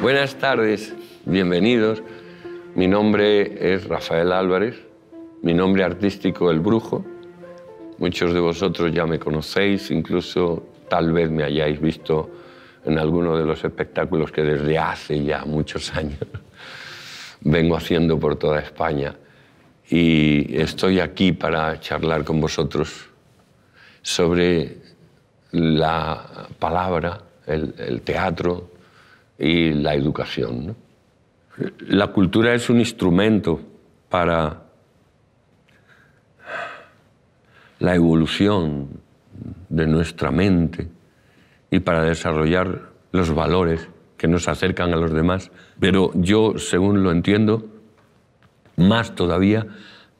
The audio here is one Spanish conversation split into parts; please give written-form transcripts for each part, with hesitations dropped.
Buenas tardes, bienvenidos. Mi nombre es Rafael Álvarez, mi nombre artístico El Brujo. Muchos de vosotros ya me conocéis, incluso tal vez me hayáis visto en alguno de los espectáculos que desde hace ya muchos años vengo haciendo por toda España. Y estoy aquí para charlar con vosotros sobre la palabra, el teatro, y la educación, ¿no? La cultura es un instrumento para la evolución de nuestra mente y para desarrollar los valores que nos acercan a los demás, pero yo, según lo entiendo, más todavía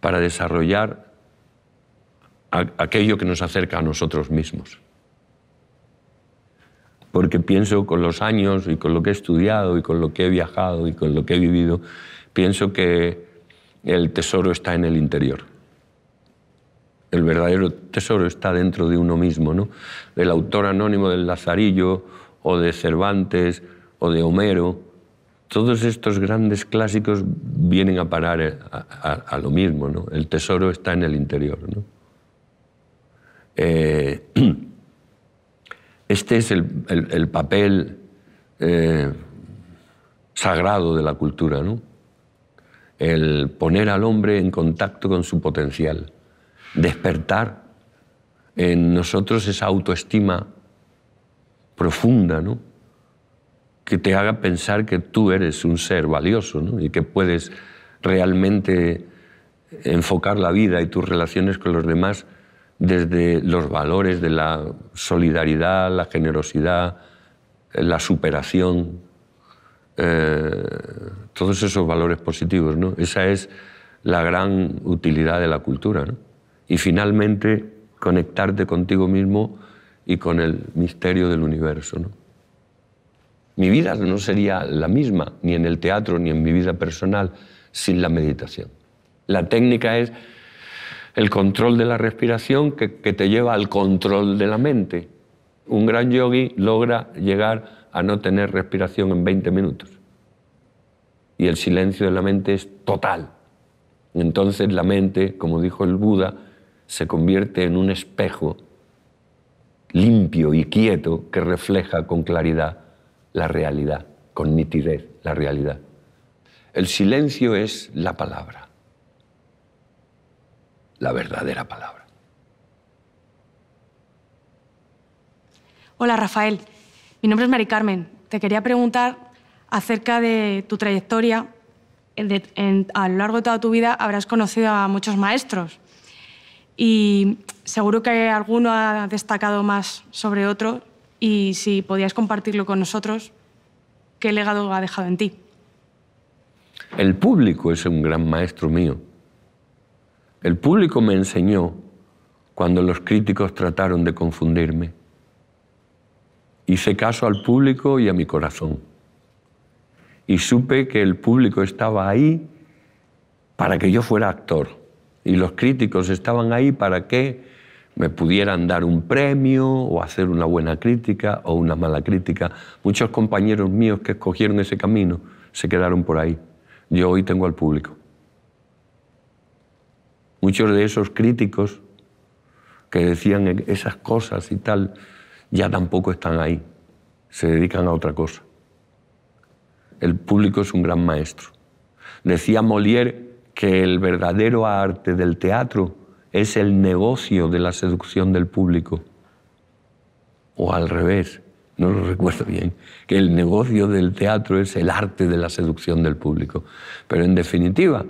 para desarrollar aquello que nos acerca a nosotros mismos. Porque pienso, con los años y con lo que he estudiado y con lo que he viajado y con lo que he vivido, pienso que el tesoro está en el interior. El verdadero tesoro está dentro de uno mismo, ¿no? Del autor anónimo del Lazarillo, o de Cervantes, o de Homero, todos estos grandes clásicos vienen a parar a lo mismo, ¿no? El tesoro está en el interior, ¿no? Este es el papel sagrado de la cultura, ¿no? El poner al hombre en contacto con su potencial, despertar en nosotros esa autoestima profunda, ¿no? Que te haga pensar que tú eres un ser valioso, ¿no? Y que puedes realmente enfocar la vida y tus relaciones con los demás desde los valores de la solidaridad, la generosidad, la superación, todos esos valores positivos, ¿no? Esa es la gran utilidad de la cultura, ¿no? Y finalmente, conectarte contigo mismo y con el misterio del universo, ¿no? Mi vida no sería la misma, ni en el teatro, ni en mi vida personal, sin la meditación. La técnica es el control de la respiración que te lleva al control de la mente. Un gran yogui logra llegar a no tener respiración en 20 minutos. Y el silencio de la mente es total. Entonces la mente, como dijo el Buda, se convierte en un espejo limpio y quieto que refleja con claridad la realidad, con nitidez la realidad. El silencio es la palabra. La verdadera palabra. Hola, Rafael. Mi nombre es Mari Carmen. Te quería preguntar acerca de tu trayectoria. A lo largo de toda tu vida habrás conocido a muchos maestros y seguro que alguno ha destacado más sobre otro, y si podías compartirlo con nosotros, ¿qué legado ha dejado en ti? El público es un gran maestro mío. El público me enseñó cuando los críticos trataron de confundirme. Hice caso al público y a mi corazón. Y supe que el público estaba ahí para que yo fuera actor. Y los críticos estaban ahí para que me pudieran dar un premio o hacer una buena crítica o una mala crítica. Muchos compañeros míos que escogieron ese camino se quedaron por ahí. Yo hoy tengo al público. Muchos de esos críticos que decían esas cosas y tal, ya tampoco están ahí, se dedican a otra cosa. El público es un gran maestro. Decía Molière que el verdadero arte del teatro es el negocio de la seducción del público. O al revés, no lo recuerdo bien, que el negocio del teatro es el arte de la seducción del público. Pero en definitiva,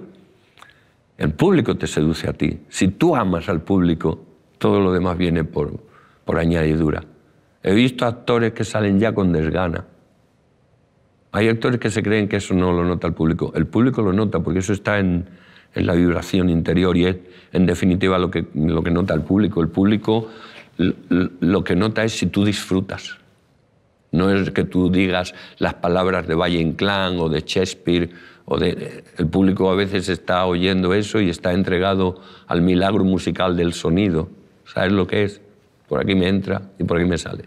el público te seduce a ti. Si tú amas al público, todo lo demás viene por añadidura. He visto actores que salen ya con desgana. Hay actores que se creen que eso no lo nota el público. El público lo nota porque eso está en la vibración interior y es, en definitiva, lo que nota el público. El público lo que nota es si tú disfrutas. No es que tú digas las palabras de Valle Inclán o de Shakespeare. El público a veces está oyendo eso y está entregado al milagro musical del sonido. ¿Sabes lo que es? Por aquí me entra y por aquí me sale.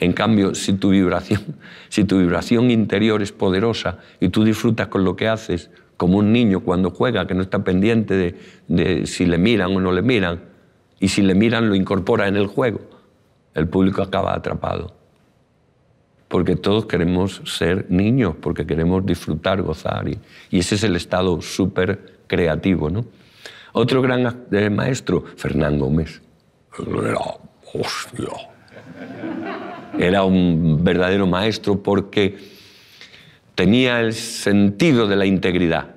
En cambio, si tu vibración interior es poderosa y tú disfrutas con lo que haces, como un niño cuando juega, que no está pendiente de si le miran o no le miran, y si le miran lo incorpora en el juego, el público acaba atrapado. Porque todos queremos ser niños, porque queremos disfrutar, gozar, y ese es el estado súper creativo, ¿no? Otro gran maestro, Fernando Gómez. Era, hostia, era un verdadero maestro porque tenía el sentido de la integridad.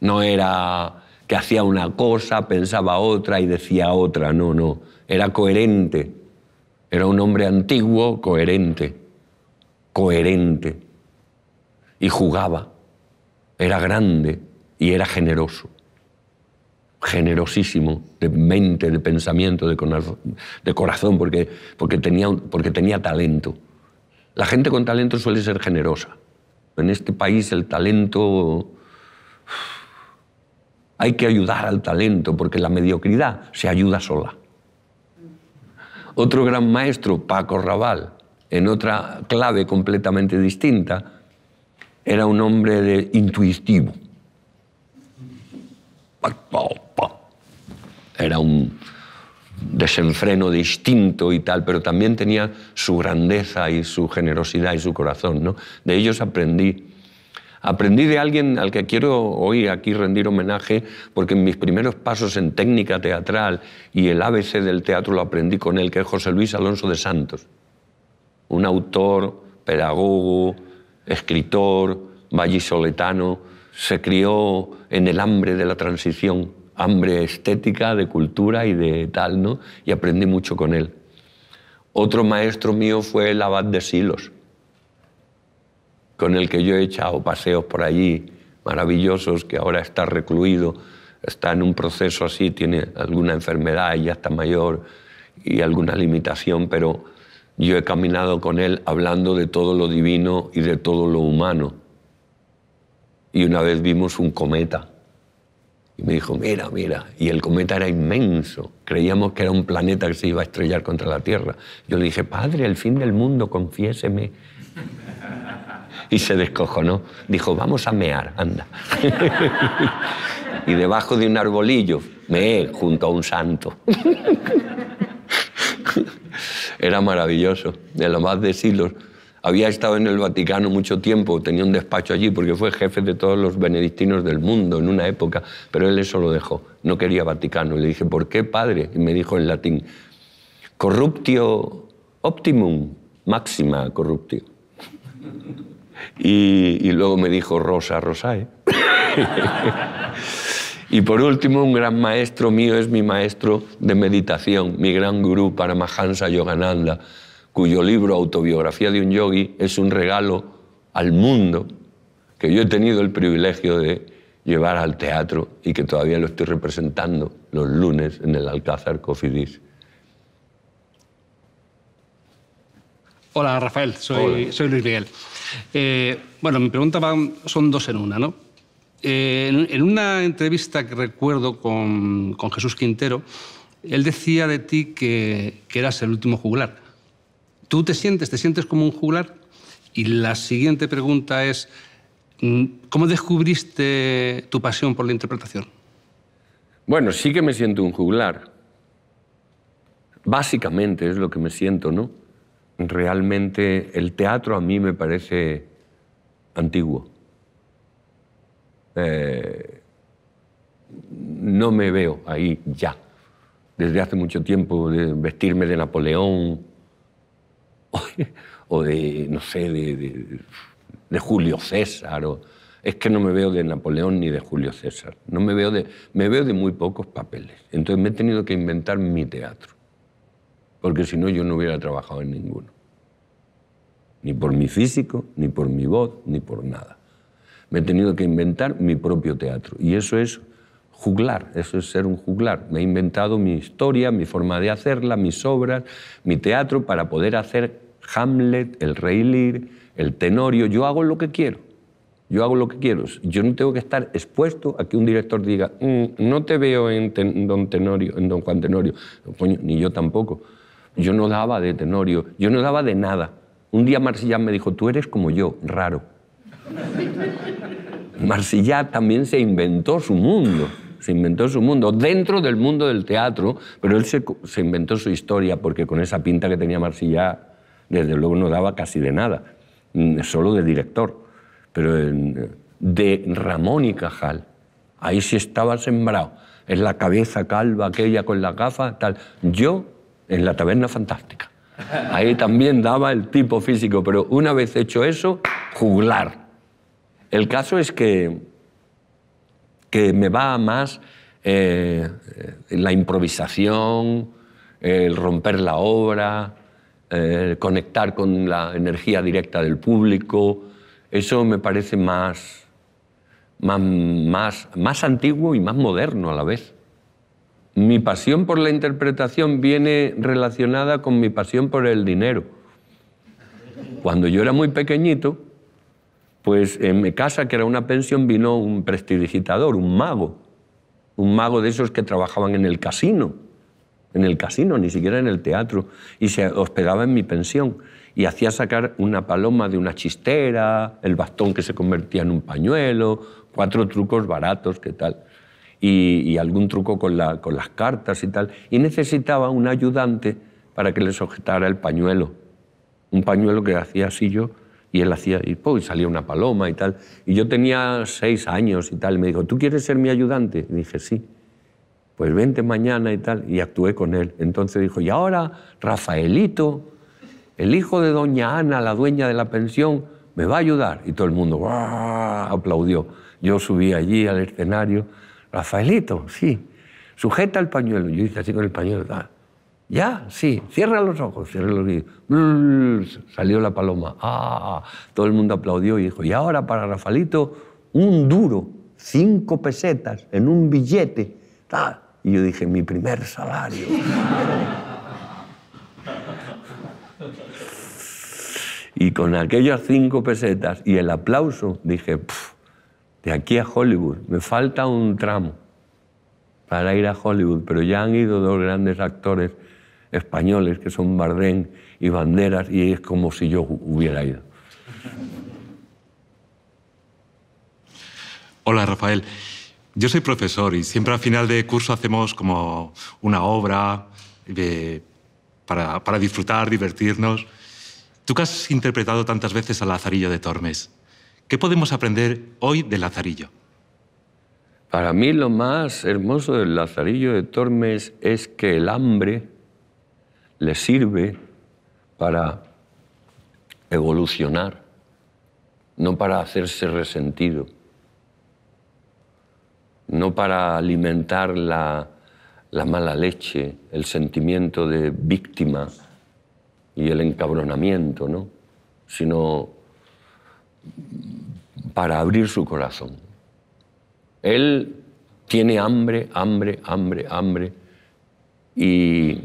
No era que hacía una cosa, pensaba otra y decía otra, no, no. Era coherente. Era un hombre antiguo, coherente. Coherente. Y jugaba. Era grande y era generoso. Generosísimo, de mente, de pensamiento, de corazón, porque tenía talento. La gente con talento suele ser generosa. En este país el talento... Hay que ayudar al talento, porque la mediocridad se ayuda sola. Otro gran maestro, Paco Rabal, en otra clave completamente distinta, era un hombre intuitivo. Era un desenfreno de instinto y tal, pero también tenía su grandeza y su generosidad y su corazón, ¿no? De ellos aprendí. Aprendí de alguien al que quiero hoy aquí rendir homenaje, porque en mis primeros pasos en técnica teatral y el ABC del teatro lo aprendí con él, que es José Luis Alonso de Santos. Un autor, pedagogo, escritor, vallisoletano, se crió en el hambre de la transición, hambre estética, de cultura y de tal, ¿no? Y aprendí mucho con él. Otro maestro mío fue el abad de Silos, con el que yo he echado paseos por allí maravillosos, que ahora está recluido, está en un proceso así, tiene alguna enfermedad y ya está mayor y alguna limitación, pero yo he caminado con él hablando de todo lo divino y de todo lo humano. Y una vez vimos un cometa y me dijo, mira, mira, y el cometa era inmenso, creíamos que era un planeta que se iba a estrellar contra la Tierra. Yo le dije, padre, el fin del mundo, confiéseme. Y se descojonó. Dijo, vamos a mear, anda. Y debajo de un arbolillo, meé junto a un santo. Era maravilloso. De lo más de Silos. Había estado en el Vaticano mucho tiempo, tenía un despacho allí, porque fue jefe de todos los benedictinos del mundo en una época, pero él eso lo dejó. No quería Vaticano. Y le dije, ¿por qué, padre? Y me dijo en latín, corruptio optimum, máxima corruptio. Y luego me dijo Rosa Rosae. Y por último, un gran maestro mío es mi maestro de meditación, mi gran gurú Paramahansa Yogananda, cuyo libro Autobiografía de un yogui es un regalo al mundo que yo he tenido el privilegio de llevar al teatro y que todavía lo estoy representando los lunes en el Alcázar cofidis. Hola, Rafael. Soy Luis Miguel. Bueno, mi pregunta son dos en una, ¿no? En una entrevista que recuerdo con Jesús Quintero, él decía de ti que eras el último juglar. ¿Tú te sientes como un juglar? Y la siguiente pregunta es, ¿cómo descubriste tu pasión por la interpretación? Bueno, sí que me siento un juglar. Básicamente es lo que me siento, ¿no? Realmente el teatro a mí me parece antiguo. No me veo ahí ya. Desde hace mucho tiempo, de vestirme de Napoleón o de, no sé, de Julio César. Es que no me veo de Napoleón ni de Julio César. No me veo me veo de muy pocos papeles. Entonces me he tenido que inventar mi teatro, porque si no yo no hubiera trabajado en ninguno. Ni por mi físico, ni por mi voz, ni por nada. Me he tenido que inventar mi propio teatro, y eso es Juglar, eso es ser un juglar. Me he inventado mi historia, mi forma de hacerla, mis obras, mi teatro, para poder hacer Hamlet, el Rey Lear, el Tenorio. Yo hago lo que quiero. Yo hago lo que quiero. Yo no tengo que estar expuesto a que un director diga no te veo en Don Juan Tenorio. Coño, ni yo tampoco. Yo no daba de Tenorio, yo no daba de nada. Un día Marsillach me dijo, tú eres como yo, raro. Marsillach también se inventó su mundo dentro del mundo del teatro, pero él se inventó su historia, porque con esa pinta que tenía Marsillach, desde luego no daba casi de nada, solo de director. Pero de Ramón y Cajal, ahí sí estaba sembrado, es la cabeza calva aquella con la gafa, tal. Yo, en la Taberna Fantástica, ahí también daba el tipo físico, pero una vez hecho eso, juglar. El caso es que me va más la improvisación, el romper la obra, el conectar con la energía directa del público. Eso me parece más antiguo y más moderno a la vez. Mi pasión por la interpretación viene relacionada con mi pasión por el dinero. Cuando yo era muy pequeñito, pues en mi casa, que era una pensión, vino un prestidigitador, un mago de esos que trabajaban en el casino, ni siquiera en el teatro, y se hospedaba en mi pensión. Y hacía sacar una paloma de una chistera, el bastón que se convertía en un pañuelo, 4 trucos baratos, qué tal, y algún truco con las cartas y tal. Y necesitaba un ayudante para que le sujetara el pañuelo. Un pañuelo que hacía así yo, y él hacía, y pues, salía una paloma y tal. Y yo tenía 6 años y tal, y me dijo, ¿tú quieres ser mi ayudante? Y dije, sí. Pues vente mañana y tal, y actué con él. Entonces dijo, y ahora Rafaelito, el hijo de doña Ana, la dueña de la pensión, me va a ayudar. Y todo el mundo aplaudió. Yo subí allí al escenario. Rafaelito, sí. Sujeta el pañuelo. Yo hice así con el pañuelo. Ya, sí. Cierra los ojos. Cierra los ojos. Blul, salió la paloma. Ah, todo el mundo aplaudió y dijo, y ahora para Rafaelito, un duro, 5 pesetas en un billete. Y yo dije, mi primer salario. Y con aquellas 5 pesetas y el aplauso, dije, de aquí a Hollywood, me falta un tramo para ir a Hollywood, pero ya han ido 2 grandes actores españoles, que son Bardem y Banderas, y es como si yo hubiera ido. Hola, Rafael. Yo soy profesor y siempre al final de curso hacemos como una obra para disfrutar, divertirnos. Tú que has interpretado tantas veces a Lazarillo de Tormes, ¿qué podemos aprender hoy de Lazarillo? Para mí lo más hermoso del Lazarillo de Tormes es que el hambre le sirve para evolucionar, no para hacerse resentido, no para alimentar la mala leche, el sentimiento de víctima y el encabronamiento, ¿no? Sino para abrir su corazón. Él tiene hambre, hambre, hambre, hambre, y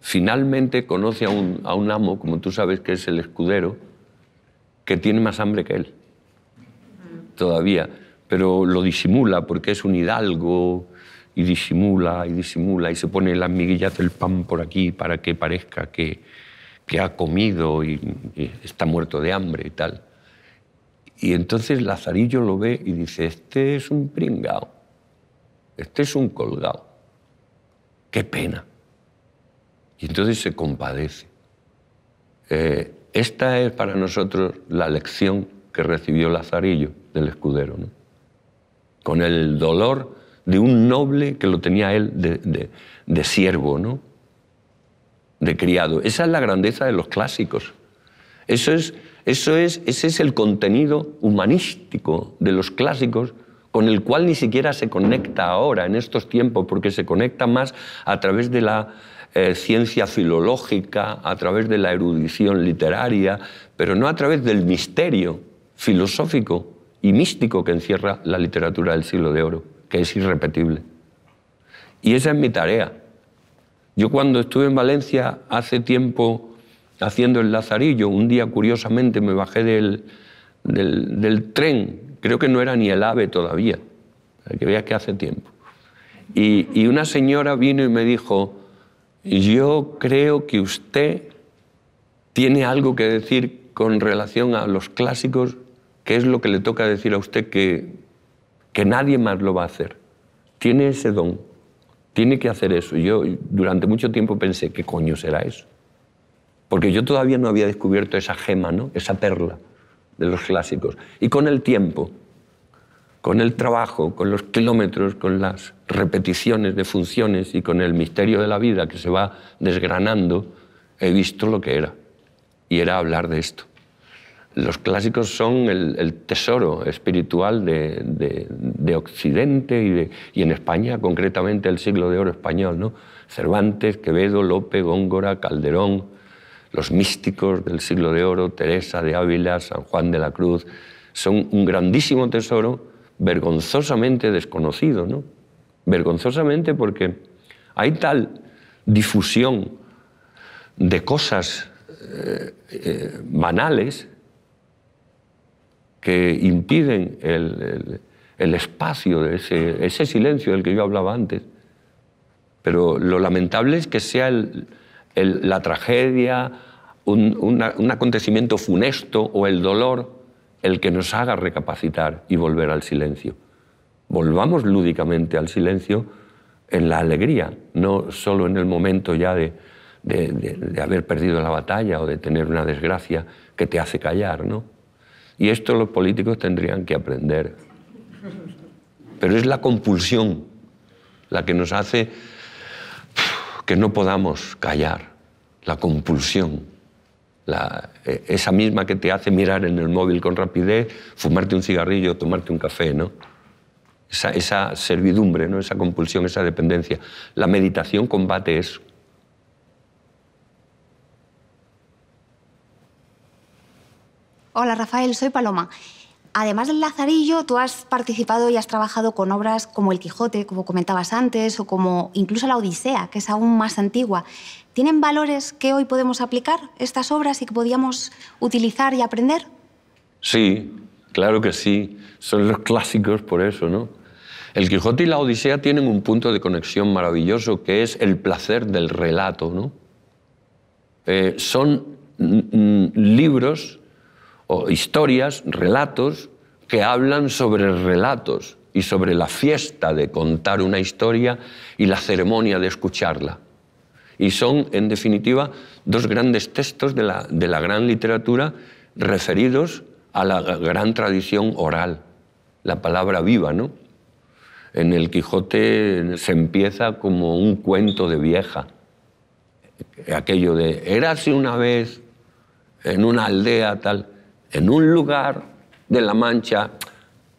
finalmente conoce a un amo, como tú sabes que es el escudero, que tiene más hambre que él, todavía, pero lo disimula porque es un hidalgo. Y disimula, y disimula, y se pone las miguillas del pan por aquí para que parezca que ha comido y está muerto de hambre y tal. Y entonces Lazarillo lo ve y dice, este es un pringao, este es un colgao, qué pena. Y entonces se compadece. Esta es para nosotros la lección que recibió Lazarillo del escudero, ¿no? Con el dolor de un noble que lo tenía él de siervo, ¿no? De criado. Esa es la grandeza de los clásicos. Ese es el contenido humanístico de los clásicos, con el cual ni siquiera se conecta ahora, en estos tiempos, porque se conecta más a través de la ciencia filológica, a través de la erudición literaria, pero no a través del misterio filosófico y místico que encierra la literatura del Siglo de Oro, que es irrepetible. Y esa es mi tarea. Yo cuando estuve en Valencia hace tiempo haciendo el Lazarillo, un día curiosamente me bajé del tren, creo que no era ni el AVE todavía, para que veas que hace tiempo. Y una señora vino y me dijo, yo creo que usted tiene algo que decir con relación a los clásicos, que es lo que le toca decir a usted que nadie más lo va a hacer. Tiene ese don, tiene que hacer eso. Yo durante mucho tiempo pensé, ¿qué coño será eso? Porque yo todavía no había descubierto esa gema, ¿no? Esa perla de los clásicos. Y con el tiempo, con el trabajo, con los kilómetros, con las repeticiones de funciones y con el misterio de la vida que se va desgranando, he visto lo que era. Y era hablar de esto. Los clásicos son el tesoro espiritual de Occidente y en España, concretamente el siglo de oro español, ¿no? Cervantes, Quevedo, Lope, Góngora, Calderón, los místicos del siglo de oro, Teresa de Ávila, San Juan de la Cruz, son un grandísimo tesoro vergonzosamente desconocido, ¿no? Vergonzosamente porque hay tal difusión de cosas banales que impiden el espacio, de ese silencio del que yo hablaba antes. Pero lo lamentable es que sea la tragedia, un acontecimiento funesto o el dolor el que nos haga recapacitar y volver al silencio. Volvamos lúdicamente al silencio en la alegría, no solo en el momento ya de haber perdido la batalla o de tener una desgracia que te hace callar, ¿no? Y esto los políticos tendrían que aprender. Pero es la compulsión la que nos hace que no podamos callar. La compulsión, esa misma que te hace mirar en el móvil con rapidez, fumarte un cigarrillo, tomarte un café, ¿no? Esa servidumbre, ¿no? Esa compulsión, esa dependencia. La meditación combate eso. Hola, Rafael, soy Paloma. Además del Lazarillo, tú has participado y has trabajado con obras como El Quijote, como comentabas antes, o como incluso la Odisea, que es aún más antigua. ¿Tienen valores que hoy podemos aplicar estas obras y que podíamos utilizar y aprender? Sí, claro que sí. Son los clásicos por eso, ¿no? El Quijote y la Odisea tienen un punto de conexión maravilloso, que es el placer del relato, ¿no? Son libros o historias, relatos, que hablan sobre relatos y sobre la fiesta de contar una historia y la ceremonia de escucharla. Y son, en definitiva, dos grandes textos de la gran literatura referidos a la gran tradición oral, la palabra viva, ¿no? En el Quijote se empieza como un cuento de vieja, aquello de érase una vez en una aldea tal, en un lugar de La Mancha,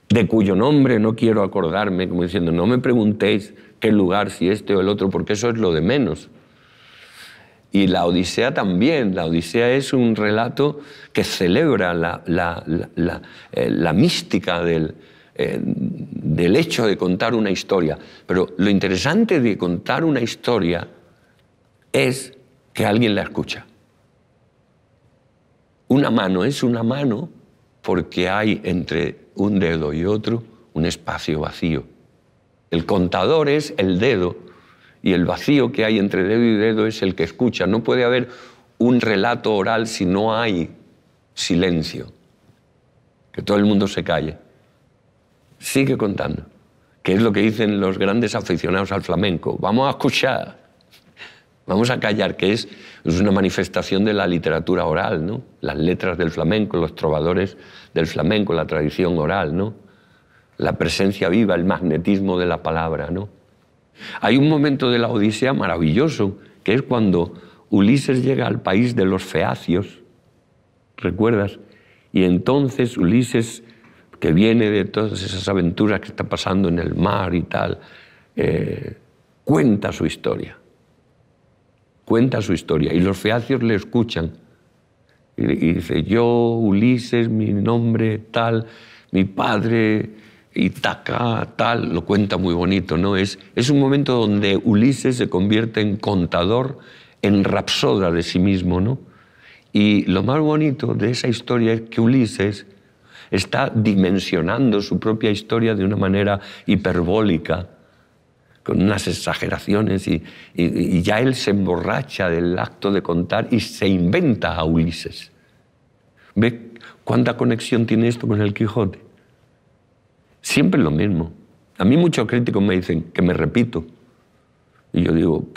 de cuyo nombre no quiero acordarme, como diciendo, no me preguntéis qué lugar, si este o el otro, porque eso es lo de menos. Y la Odisea también. La Odisea es un relato que celebra la mística del hecho de contar una historia. Pero lo interesante de contar una historia es que alguien la escucha. Una mano es una mano porque hay entre un dedo y otro un espacio vacío. El contador es el dedo y el vacío que hay entre dedo y dedo es el que escucha. No puede haber un relato oral si no hay silencio, que todo el mundo se calle. Sigue contando, que es lo que dicen los grandes aficionados al flamenco. Vamos a escuchar, vamos a callar, que es una manifestación de la literatura oral, ¿no? Las letras del flamenco, los trovadores del flamenco, la tradición oral, ¿no? La presencia viva, el magnetismo de la palabra, ¿no? Hay un momento de la Odisea maravilloso, que es cuando Ulises llega al país de los feacios, ¿recuerdas? Y entonces Ulises, que viene de todas esas aventuras que está pasando en el mar y tal, cuenta su historia. Cuenta su historia y los feacios le escuchan. Y dice, yo, Ulises, mi nombre tal, mi padre Ítaca, tal, lo cuenta muy bonito, ¿no? Es un momento donde Ulises se convierte en contador, en rapsoda de sí mismo, ¿no? Y lo más bonito de esa historia es que Ulises está dimensionando su propia historia de una manera hiperbólica, con unas exageraciones, y ya él se emborracha del acto de contar y se inventa a Ulises. ¿Ve cuánta conexión tiene esto con el Quijote? Siempre lo mismo. A mí muchos críticos me dicen que me repito. Y yo digo,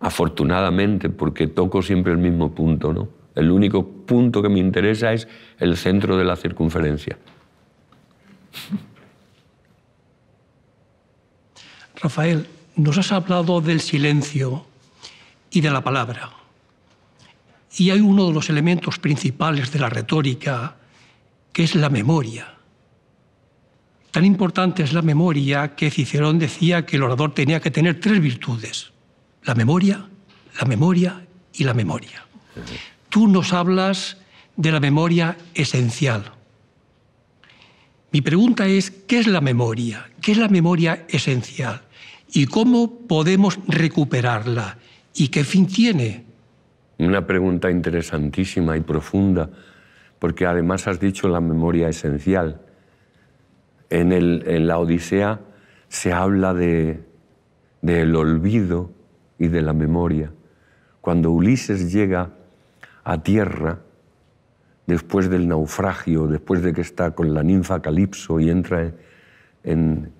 afortunadamente, porque toco siempre el mismo punto, ¿no? El único punto que me interesa es el centro de la circunferencia. Rafael, nos has hablado del silencio y de la palabra. Y hay uno de los elementos principales de la retórica, que es la memoria. Tan importante es la memoria que Cicerón decía que el orador tenía que tener tres virtudes: la memoria y la memoria. Tú nos hablas de la memoria esencial. Mi pregunta es, ¿qué es la memoria? ¿Qué es la memoria esencial? ¿Y cómo podemos recuperarla? ¿Y qué fin tiene? Una pregunta interesantísima y profunda, porque además has dicho la memoria esencial. En la Odisea se habla del olvido y de la memoria. Cuando Ulises llega a tierra, después del naufragio, después de que está con la ninfa Calipso y entra en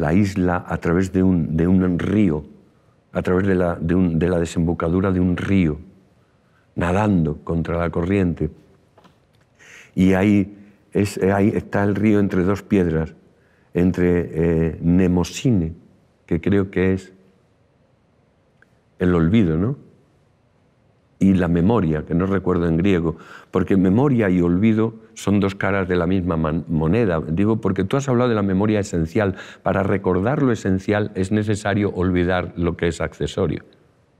la isla a través de un río, a través de la desembocadura de un río, nadando contra la corriente. Y ahí está el río entre dos piedras, entre Mnemosine, que creo que es el olvido, ¿no? Y la memoria, que no recuerdo en griego, porque memoria y olvido son dos caras de la misma moneda. Digo, porque tú has hablado de la memoria esencial. Para recordar lo esencial es necesario olvidar lo que es accesorio,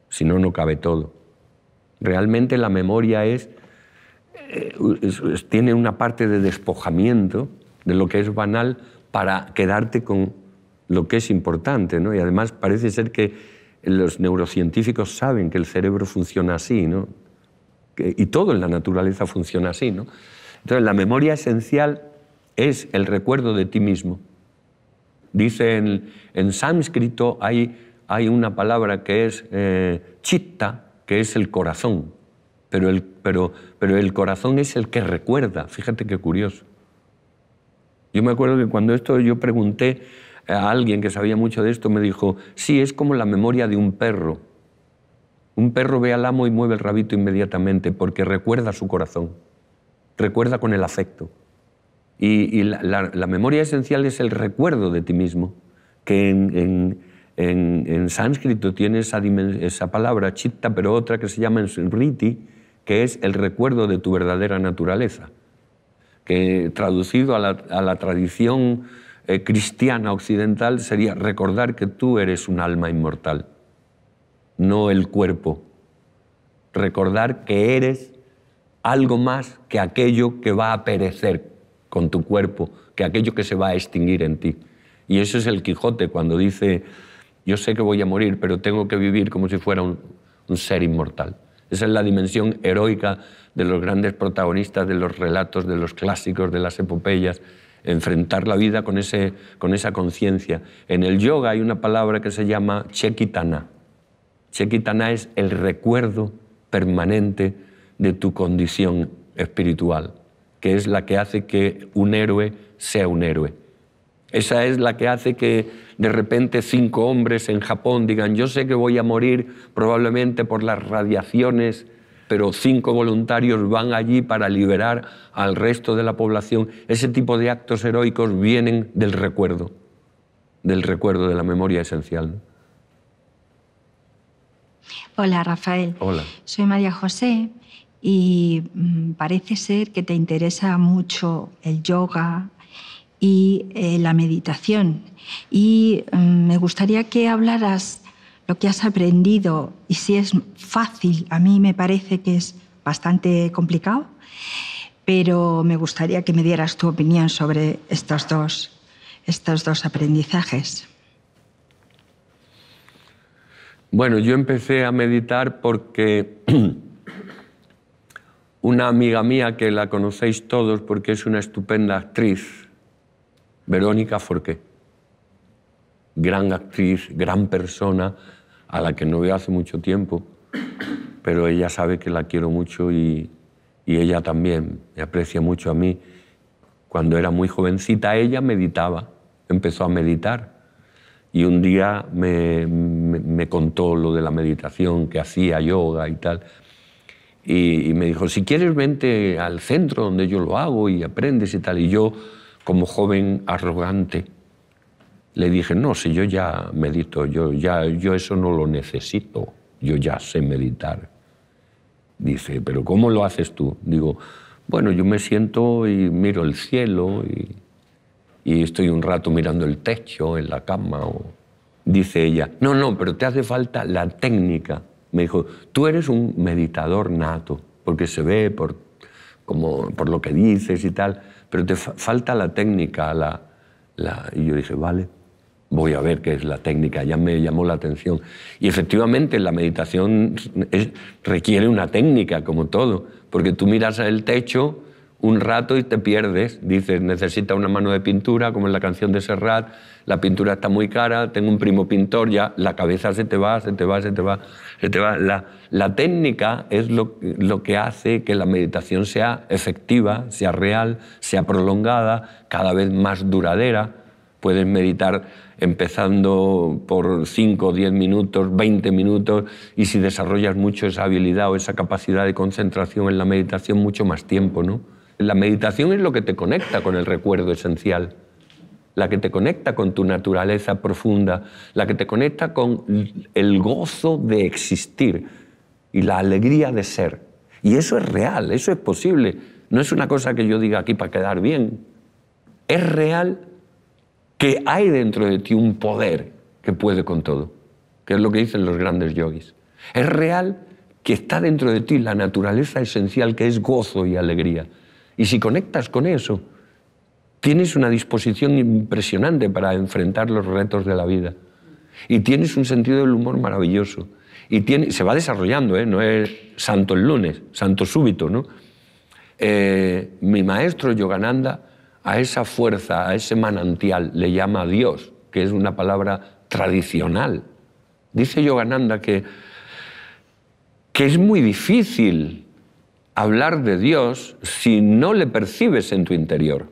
si no, no cabe todo. Realmente la memoria tiene una parte de despojamiento de lo que es banal para quedarte con lo que es importante, ¿no? Y además parece ser que los neurocientíficos saben que el cerebro funciona así, ¿no? Y todo en la naturaleza funciona así, ¿no? Entonces, la memoria esencial es el recuerdo de ti mismo. Dice en sánscrito hay una palabra que es chitta, que es el corazón, pero el corazón es el que recuerda. Fíjate qué curioso. Yo me acuerdo que cuando esto yo pregunté a alguien que sabía mucho de esto, me dijo, sí, es como la memoria de un perro. Un perro ve al amo y mueve el rabito inmediatamente porque recuerda su corazón, recuerda con el afecto. Y la memoria esencial es el recuerdo de ti mismo, que en sánscrito tiene esa palabra chitta, pero otra que se llama en smriti, que es el recuerdo de tu verdadera naturaleza, que traducido a la tradición cristiana occidental sería recordar que tú eres un alma inmortal, no el cuerpo. Recordar que eres algo más que aquello que va a perecer con tu cuerpo, que aquello que se va a extinguir en ti. Y eso es el Quijote cuando dice, yo sé que voy a morir, pero tengo que vivir como si fuera un ser inmortal. Esa es la dimensión heroica de los grandes protagonistas, de los relatos, de los clásicos, de las epopeyas. Enfrentar la vida con esa conciencia. En el yoga hay una palabra que se llama Chekitana. Chekitana es el recuerdo permanente de tu condición espiritual, que es la que hace que un héroe sea un héroe. Esa es la que hace que de repente 5 hombres en Japón digan, yo sé que voy a morir probablemente por las radiaciones, pero 5 voluntarios van allí para liberar al resto de la población. Ese tipo de actos heroicos vienen del recuerdo de la memoria esencial. Hola, Rafael. Hola. Soy María José y parece ser que te interesa mucho el yoga y la meditación. Y me gustaría que hablaras lo que has aprendido, y si es fácil, a mí me parece que es bastante complicado, pero me gustaría que me dieras tu opinión sobre estos dos aprendizajes. Bueno, yo empecé a meditar porque una amiga mía, que la conocéis todos porque es una estupenda actriz, Verónica Forqué, gran actriz, gran persona, a la que no veo hace mucho tiempo, pero ella sabe que la quiero mucho y ella también me aprecia mucho a mí. Cuando era muy jovencita, ella meditaba, empezó a meditar. Y un día me contó lo de la meditación, que hacía yoga y tal. Y me dijo, si quieres vente al centro donde yo lo hago y aprendes y tal. Y yo, como joven arrogante, le dije, no, si yo ya medito, yo eso no lo necesito, yo ya sé meditar. Dice, pero ¿cómo lo haces tú? Digo, bueno, yo me siento y miro el cielo y estoy un rato mirando el techo, en la cama. Dice ella, no, pero te hace falta la técnica. Me dijo, tú eres un meditador nato, porque se ve por lo que dices y tal, pero te falta la técnica. Y yo dije, vale, voy a ver qué es la técnica, ya me llamó la atención. Y efectivamente la meditación requiere una técnica, como todo, porque tú miras el techo un rato y te pierdes. Dices, necesita una mano de pintura, como en la canción de Serrat, la pintura está muy cara, tengo un primo pintor, ya la cabeza se te va. La técnica es lo que hace que la meditación sea efectiva, sea real, sea prolongada, cada vez más duradera. Puedes meditar empezando por 5, 10 minutos, 20 minutos, y si desarrollas mucho esa habilidad o esa capacidad de concentración en la meditación, mucho más tiempo, ¿no? La meditación es lo que te conecta con el recuerdo esencial, la que te conecta con tu naturaleza profunda, la que te conecta con el gozo de existir y la alegría de ser. Y eso es real, eso es posible. No es una cosa que yo diga aquí para quedar bien. Es real que hay dentro de ti un poder que puede con todo, que es lo que dicen los grandes yoguis. Es real que está dentro de ti la naturaleza esencial, que es gozo y alegría. Y si conectas con eso, tienes una disposición impresionante para enfrentar los retos de la vida. Y tienes un sentido del humor maravilloso. Y se va desarrollando, ¿eh? No es santo el lunes, santo súbito, ¿no? Mi maestro Yogananda a esa fuerza, a ese manantial, le llama Dios, que es una palabra tradicional. Dice Yogananda que es muy difícil hablar de Dios si no le percibes en tu interior.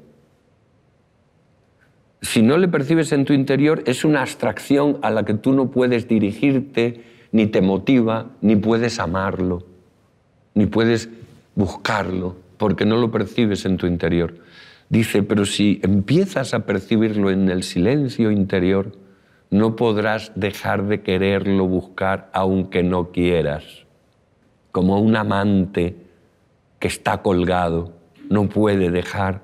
Si no le percibes en tu interior, es una abstracción a la que tú no puedes dirigirte, ni te motiva, ni puedes amarlo, ni puedes buscarlo, porque no lo percibes en tu interior. Dice, pero si empiezas a percibirlo en el silencio interior, no podrás dejar de quererlo buscar aunque no quieras. Como un amante que está colgado, no puede dejar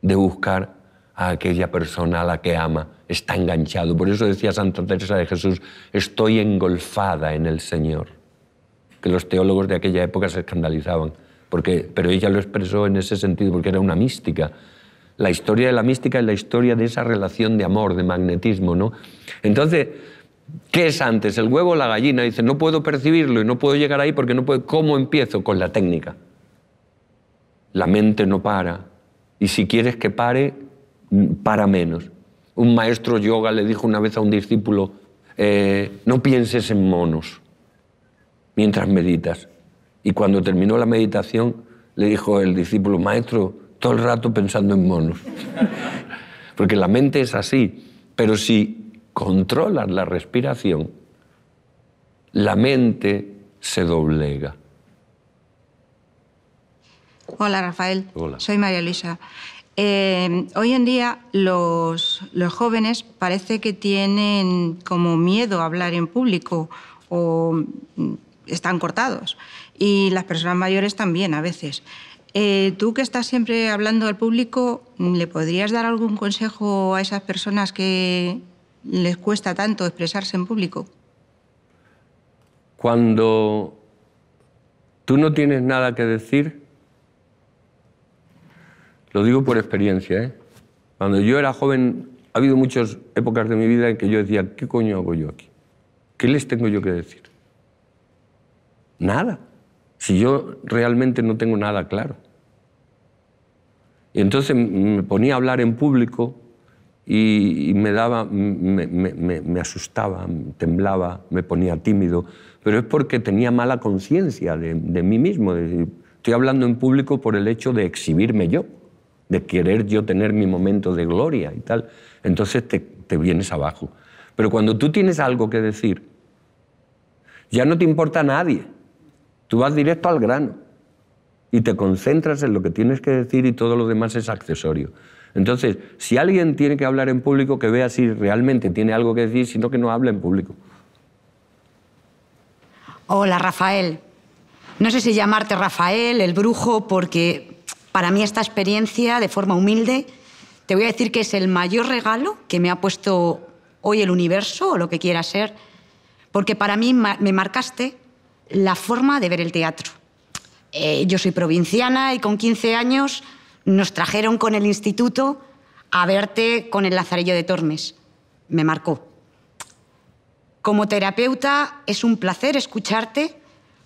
de buscar a aquella persona a la que ama, está enganchado. Por eso decía Santa Teresa de Jesús, estoy engolfada en el Señor. Que los teólogos de aquella época se escandalizaban, pero ella lo expresó en ese sentido, porque era una mística. La historia de la mística es la historia de esa relación de amor, de magnetismo, ¿no? Entonces, ¿qué es antes, el huevo o la gallina? Dice, no puedo percibirlo y no puedo llegar ahí porque no puedo. ¿Cómo empiezo? Con la técnica. La mente no para. Y si quieres que pare, para menos. Un maestro yoga le dijo una vez a un discípulo, no pienses en monos mientras meditas. Y cuando terminó la meditación, le dijo el discípulo, maestro, todo el rato pensando en monos. Porque la mente es así. Pero si controlas la respiración, la mente se doblega. Hola, Rafael. Hola. Soy María Luisa. Hoy en día los jóvenes parece que tienen como miedo a hablar en público o están cortados. Y las personas mayores también, a veces. Tú, que estás siempre hablando al público, ¿le podrías dar algún consejo a esas personas que les cuesta tanto expresarse en público? Cuando tú no tienes nada que decir, Lo digo por experiencia, ¿eh? Cuando yo era joven, ha habido muchas épocas de mi vida en que yo decía, ¿qué coño hago yo aquí? ¿Qué les tengo yo que decir? Nada. Si yo realmente no tengo nada claro. Y entonces me ponía a hablar en público y me asustaba, temblaba, me ponía tímido. Pero es porque tenía mala conciencia de mí mismo. Estoy hablando en público por el hecho de exhibirme yo, de querer yo tener mi momento de gloria y tal. Entonces te vienes abajo. Pero cuando tú tienes algo que decir, ya no te importa a nadie. Tú vas directo al grano y te concentras en lo que tienes que decir y todo lo demás es accesorio. Entonces, si alguien tiene que hablar en público, que vea si realmente tiene algo que decir, sino que no habla en público. Hola, Rafael. No sé si llamarte Rafael, el brujo, porque para mí esta experiencia, de forma humilde, te voy a decir que es el mayor regalo que me ha puesto hoy el universo, o lo que quiera ser, porque para mí me marcaste la forma de ver el teatro. Yo soy provinciana y con 15 años nos trajeron con el instituto a verte con el Lazarillo de Tormes. Me marcó. Como terapeuta es un placer escucharte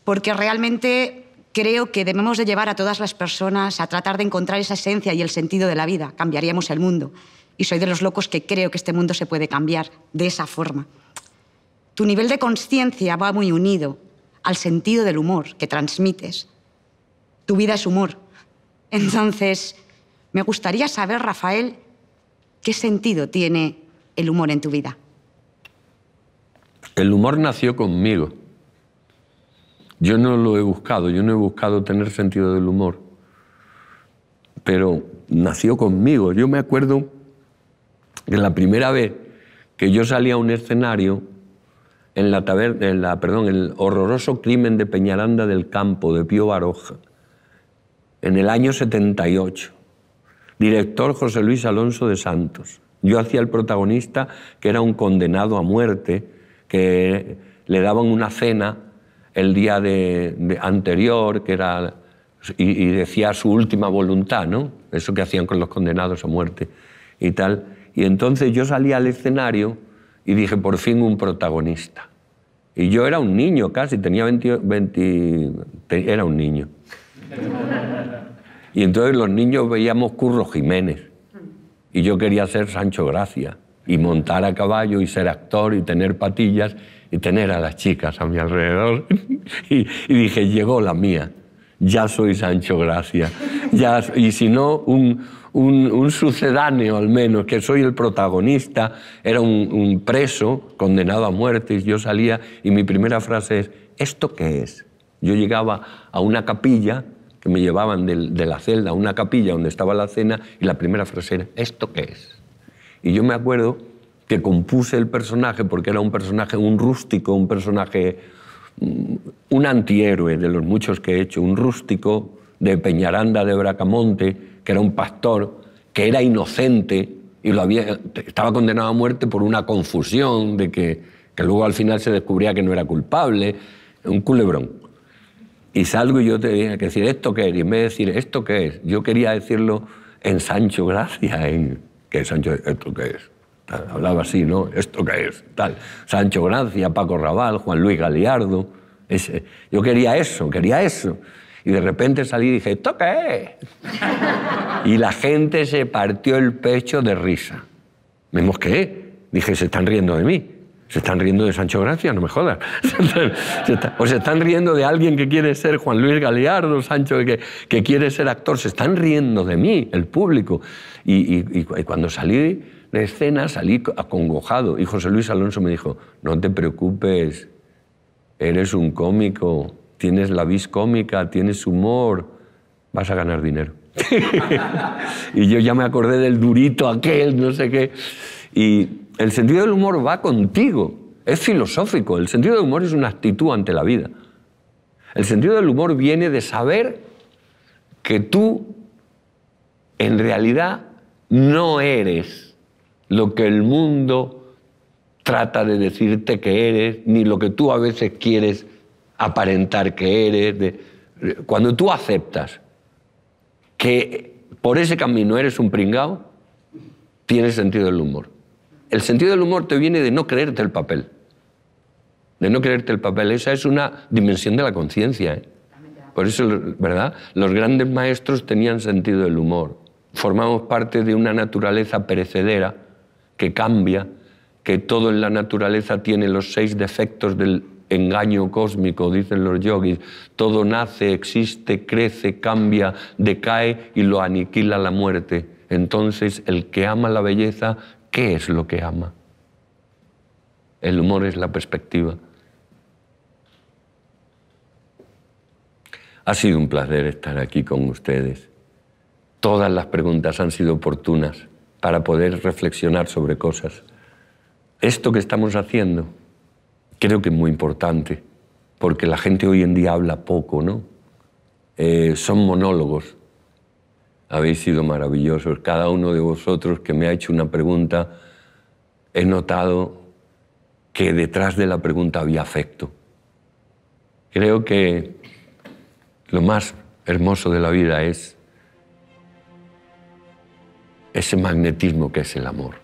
porque realmente creo que debemos de llevar a todas las personas a tratar de encontrar esa esencia y el sentido de la vida. Cambiaríamos el mundo. Y soy de los locos que creo que este mundo se puede cambiar de esa forma. Tu nivel de conciencia va muy unido al sentido del humor que transmites. Tu vida es humor. Entonces, me gustaría saber, Rafael, ¿qué sentido tiene el humor en tu vida? El humor nació conmigo. Yo no lo he buscado, yo no he buscado tener sentido del humor, pero nació conmigo. Yo me acuerdo que la primera vez que yo salí a un escenario en la taberna, perdón, el horroroso crimen de Peñaranda del Campo, de Pío Baroja, en el año 78, director José Luis Alonso de Santos. Yo hacía el protagonista, que era un condenado a muerte, que le daban una cena el día anterior, que era, y decía su última voluntad, ¿no? Eso que hacían con los condenados a muerte y tal. Y entonces yo salí al escenario y dije, por fin un protagonista. Y yo era un niño casi, tenía era un niño. Y entonces los niños veíamos Curro Jiménez y yo quería ser Sancho Gracia y montar a caballo y ser actor y tener patillas y tener a las chicas a mi alrededor. Y dije, llegó la mía, ya soy Sancho Gracia, ya, y si no, un sucedáneo al menos, que soy el protagonista. Era un preso condenado a muerte y yo salía y mi primera frase es, ¿esto qué es? Yo llegaba a una capilla, que me llevaban de la celda a una capilla donde estaba la cena, y la primera frase era, ¿esto qué es? Y yo me acuerdo que compuse el personaje, porque era un personaje, un rústico, un personaje, un antihéroe de los muchos que he hecho, un rústico de Peñaranda de Bracamonte, que era un pastor, que era inocente, y estaba condenado a muerte por una confusión, de que luego al final se descubría que no era culpable, un culebrón. Y salgo y yo tenía que decir, ¿esto qué es? Y en vez de decir, ¿esto qué es? Yo quería decirlo en Sancho Gracia, que Sancho, ¿esto qué es? Tal, hablaba así, ¿no? ¿Esto qué es? Tal. Sancho Gracia, Paco Rabal, Juan Luis Galiardo. Ese. Yo quería eso, quería eso. Y de repente salí y dije, ¿esto qué es? Y la gente se partió el pecho de risa. Me mosqueé. Dije, se están riendo de mí. ¿Se están riendo de Sancho Gracia? No me jodas. ¿O se están riendo de alguien que quiere ser Juan Luis Galiardo, Sancho, que quiere ser actor? Se están riendo de mí, el público. Y cuando salí de escena, salí acongojado. Y José Luis Alonso me dijo, no te preocupes, eres un cómico, tienes la vis cómica, tienes humor, vas a ganar dinero. Y yo ya me acordé del durito aquel, no sé qué. Y el sentido del humor va contigo, es filosófico. El sentido del humor es una actitud ante la vida. El sentido del humor viene de saber que tú, en realidad, no eres lo que el mundo trata de decirte que eres, ni lo que tú a veces quieres aparentar que eres. Cuando tú aceptas que por ese camino eres un pringao, tienes sentido del humor. El sentido del humor te viene de no creerte el papel. De no creerte el papel. Esa es una dimensión de la conciencia, ¿eh? Por eso, ¿verdad? Los grandes maestros tenían sentido del humor. Formamos parte de una naturaleza perecedera que cambia, que todo en la naturaleza tiene los 6 defectos del engaño cósmico, dicen los yoguis. Todo nace, existe, crece, cambia, decae y lo aniquila la muerte. Entonces, el que ama la belleza, ¿qué es lo que ama? El humor es la perspectiva. Ha sido un placer estar aquí con ustedes. Todas las preguntas han sido oportunas para poder reflexionar sobre cosas. Esto que estamos haciendo creo que es muy importante, porque la gente hoy en día habla poco, ¿no? Son monólogos. Habéis sido maravillosos. Cada uno de vosotros que me ha hecho una pregunta, he notado que detrás de la pregunta había afecto. Creo que lo más hermoso de la vida es ese magnetismo que es el amor.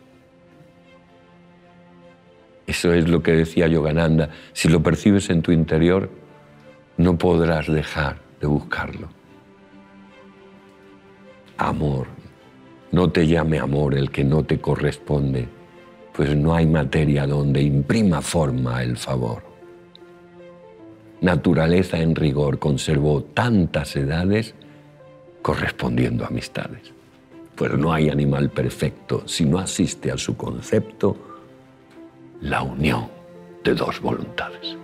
Eso es lo que decía Yogananda. Si lo percibes en tu interior, no podrás dejar de buscarlo. Amor. No te llame amor el que no te corresponde, pues no hay materia donde imprima forma el favor. Naturaleza en rigor conservó tantas edades correspondiendo a amistades. Pues no hay animal perfecto si no asiste a su concepto la unión de dos voluntades.